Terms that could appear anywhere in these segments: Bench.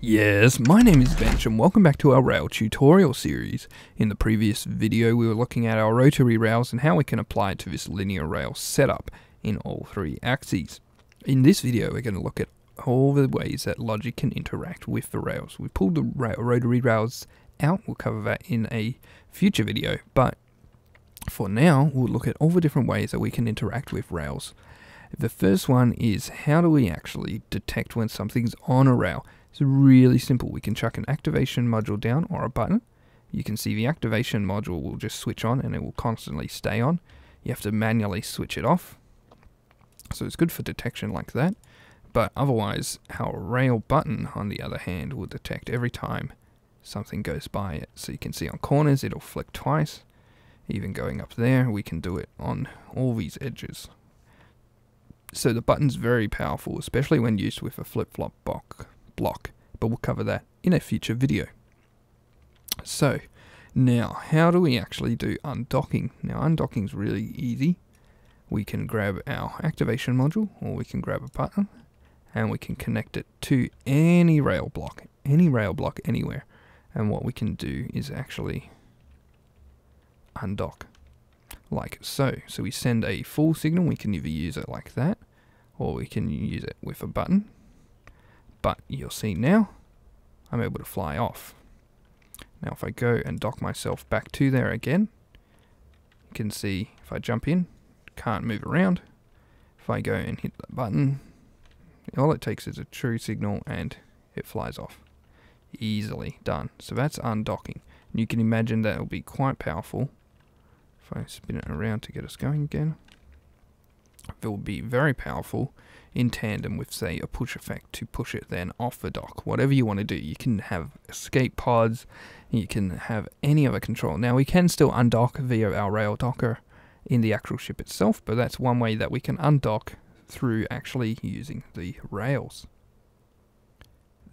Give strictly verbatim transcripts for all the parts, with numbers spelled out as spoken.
Yes, my name is Bench and welcome back to our rail tutorial series. In the previous video we were looking at our rotary rails and how we can apply it to this linear rail setup in all three axes. In this video we're going to look at all the ways that logic can interact with the rails. We pulled the ra rotary rails out, we'll cover that in a future video, but for now we'll look at all the different ways that we can interact with rails. The first one is, how do we actually detect when something's on a rail? It's really simple. We can chuck an activation module down or a button. You can see the activation module will just switch on and it will constantly stay on. You have to manually switch it off. So it's good for detection like that. But otherwise, our rail button, on the other hand, will detect every time something goes by it. So you can see on corners, it'll flick twice. Even going up there, we can do it on all these edges. So the button's very powerful, especially when used with a flip-flop box. block, but we'll cover that in a future video. So now, how do we actually do undocking? Now undocking is really easy. We can grab our activation module or we can grab a button and we can connect it to any rail block, any rail block anywhere. And what we can do is actually undock like so. So we send a full signal, we can either use it like that or we can use it with a button. But you'll see now, I'm able to fly off. Now if I go and dock myself back to there again, you can see if I jump in, can't move around. If I go and hit the button, all it takes is a true signal and it flies off. Easily done. So that's undocking. And you can imagine that will be quite powerful. If I spin it around to get us going again, it will be very powerful in tandem with, say, a push effect to push it then off the dock. Whatever you want to do, you can have escape pods, you can have any other control. Now we can still undock via our rail docker in the actual ship itself, but that's one way that we can undock through actually using the rails.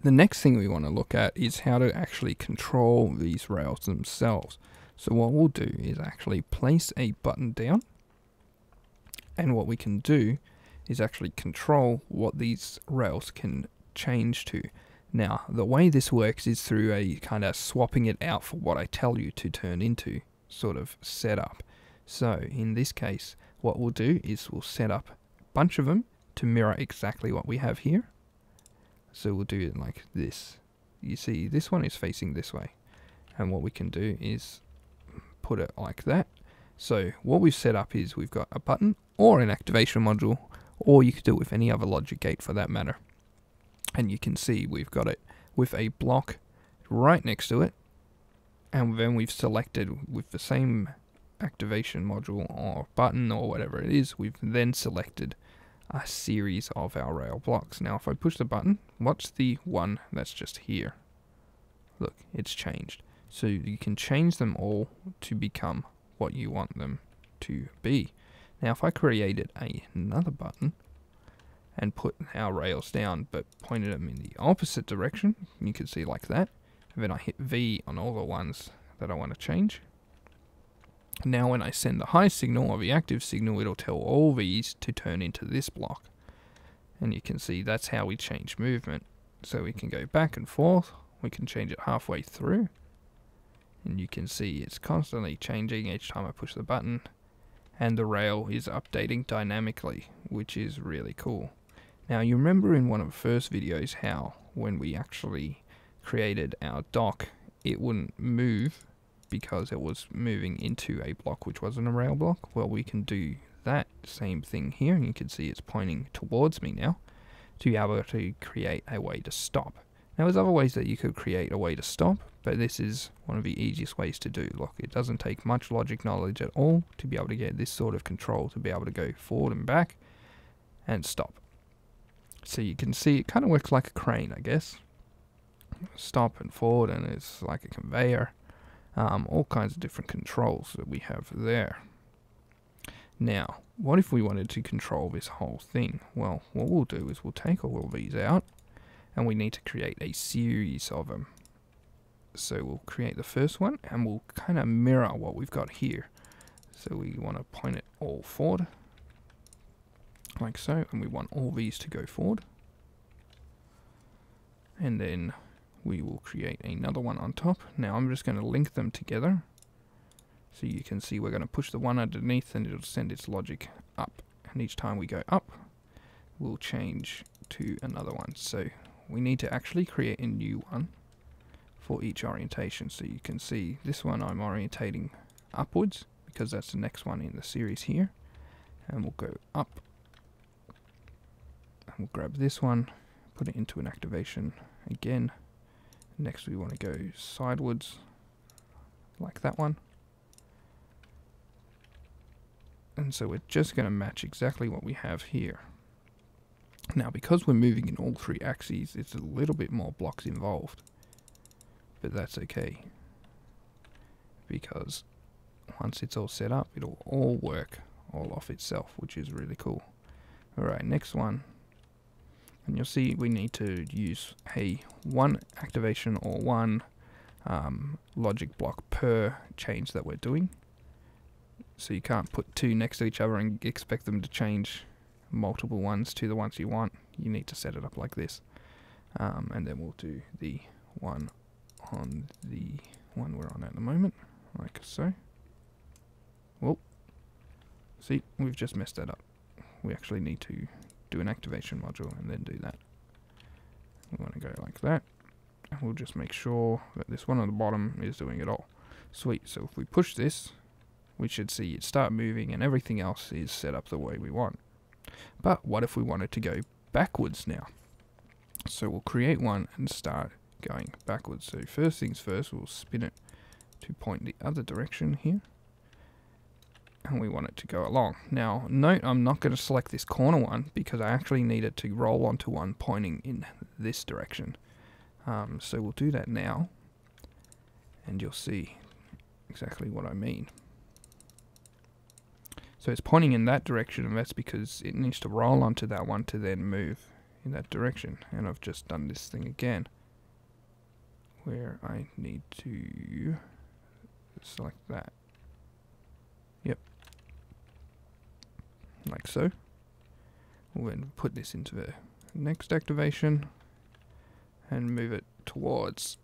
The next thing we want to look at is how to actually control these rails themselves. So what we'll do is actually place a button down. And what we can do is actually control what these rails can change to. Now, the way this works is through a kind of swapping it out for what I tell you to turn into sort of setup. So in this case, what we'll do is we'll set up a bunch of them to mirror exactly what we have here. So we'll do it like this. You see, this one is facing this way. And what we can do is put it like that. So what we've set up is we've got a button or an activation module, or you could do it with any other logic gate for that matter. And you can see we've got it with a block right next to it. And then we've selected with the same activation module or button or whatever it is, we've then selected a series of our rail blocks. Now if I push the button, watch the one that's just here. Look, it's changed. So you can change them all to become what you want them to be. Now if I created a, another button and put our rails down but pointed them in the opposite direction, you can see like that, and then I hit V on all the ones that I want to change. Now when I send the high signal or the active signal, it'll tell all these to turn into this block. And you can see that's how we change movement. So we can go back and forth, we can change it halfway through, and you can see it's constantly changing each time I push the button. And the rail is updating dynamically, which is really cool. Now you remember in one of the first videos how when we actually created our dock, it wouldn't move because it was moving into a block which wasn't a rail block. Well, we can do that same thing here, and you can see it's pointing towards me now to be able to create a way to stop. Now there's other ways that you could create a way to stop, but this is one of the easiest ways to do. Look, it doesn't take much logic knowledge at all to be able to get this sort of control, to be able to go forward and back and stop. So you can see it kind of works like a crane, I guess. Stop and forward, and it's like a conveyor. Um, all kinds of different controls that we have there. Now, what if we wanted to control this whole thing? Well, what we'll do is we'll take all of these out, and we need to create a series of them. So we'll create the first one and we'll kind of mirror what we've got here. So we want to point it all forward, like so, and we want all these to go forward. And then we will create another one on top. Now I'm just going to link them together. So you can see we're going to push the one underneath and it'll send its logic up. And each time we go up, we'll change to another one. So we need to actually create a new one for each orientation. So you can see this one I'm orientating upwards because that's the next one in the series here. And we'll go up. And we'll grab this one, put it into an activation again. Next we want to go sidewards, like that one. And so we're just going to match exactly what we have here. Now because we're moving in all three axes, it's a little bit more blocks involved. But that's okay. Because once it's all set up, it'll all work all off itself, which is really cool. Alright, next one. And you'll see we need to use a one activation or one um, logic block per change that we're doing. So you can't put two next to each other and expect them to change multiple ones to the ones you want. You need to set it up like this. Um, and then we'll do the one on the one we're on at the moment, like so. Whoop. See, we've just messed that up. We actually need to do an activation module and then do that. We want to go like that. And we'll just make sure that this one on the bottom is doing it all. Sweet, so if we push this, we should see it start moving and everything else is set up the way we want. But what if we wanted to go backwards now? So we'll create one and start going backwards. So first things first, we'll spin it to point the other direction here. And we want it to go along. Now note I'm not going to select this corner one because I actually need it to roll onto one pointing in this direction. Um, so we'll do that now and you'll see exactly what I mean. So it's pointing in that direction, and that's because it needs to roll onto that one to then move in that direction. And I've just done this thing again where I need to select that. Yep. Like so. We'll then put this into the next activation and move it towards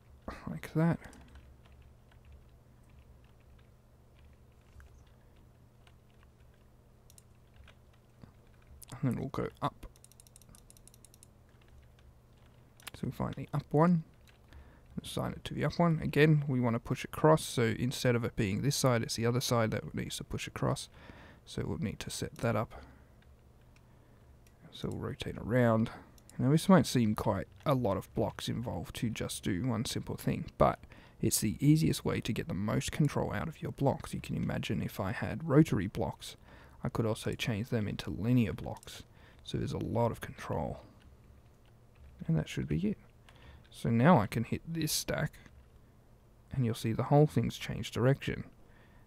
like that. And then we'll go up. So we find the up one, assign it to the up one. Again, we want to push across, so instead of it being this side, it's the other side that needs to push across. So we'll need to set that up. So we'll rotate around. Now this might seem quite a lot of blocks involved to just do one simple thing, but it's the easiest way to get the most control out of your blocks. You can imagine if I had rotary blocks, I could also change them into linear blocks, so there's a lot of control. And that should be it. So now I can hit this stack, and you'll see the whole thing's changed direction.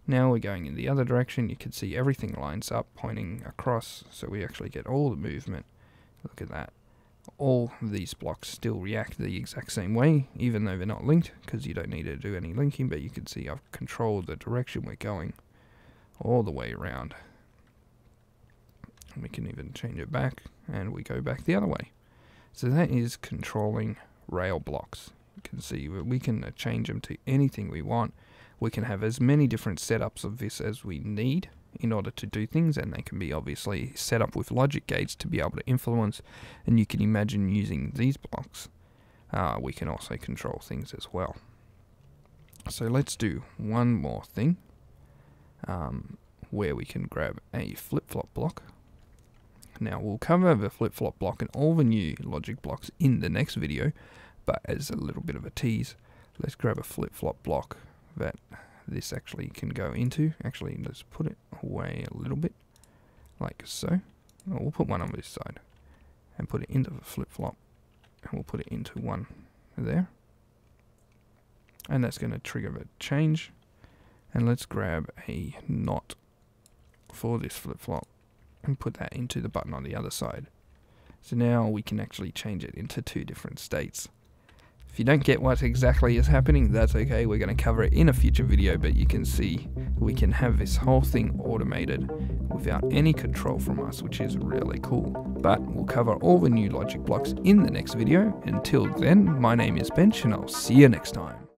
Now we're going in the other direction, you can see everything lines up, pointing across, so we actually get all the movement. Look at that. All these blocks still react the exact same way, even though they're not linked, because you don't need to do any linking, but you can see I've controlled the direction we're going all the way around. And we can even change it back, and we go back the other way. So that is controlling rail blocks. You can see we can change them to anything we want. We can have as many different setups of this as we need in order to do things, and they can be obviously set up with logic gates to be able to influence. And you can imagine using these blocks, uh, we can also control things as well. So let's do one more thing um, where we can grab a flip-flop block. Now we'll cover the flip-flop block and all the new logic blocks in the next video, but as a little bit of a tease, let's grab a flip-flop block that this actually can go into. Actually, let's put it away a little bit, like so. Well, we'll put one on this side and put it into the flip-flop, and we'll put it into one there. And that's going to trigger the change. And let's grab a knot for this flip-flop and put that into the button on the other side. So now we can actually change it into two different states. If you don't get what exactly is happening, that's okay, we're going to cover it in a future video, but you can see we can have this whole thing automated without any control from us, which is really cool. But we'll cover all the new logic blocks in the next video. Until then, my name is Bench and I'll see you next time.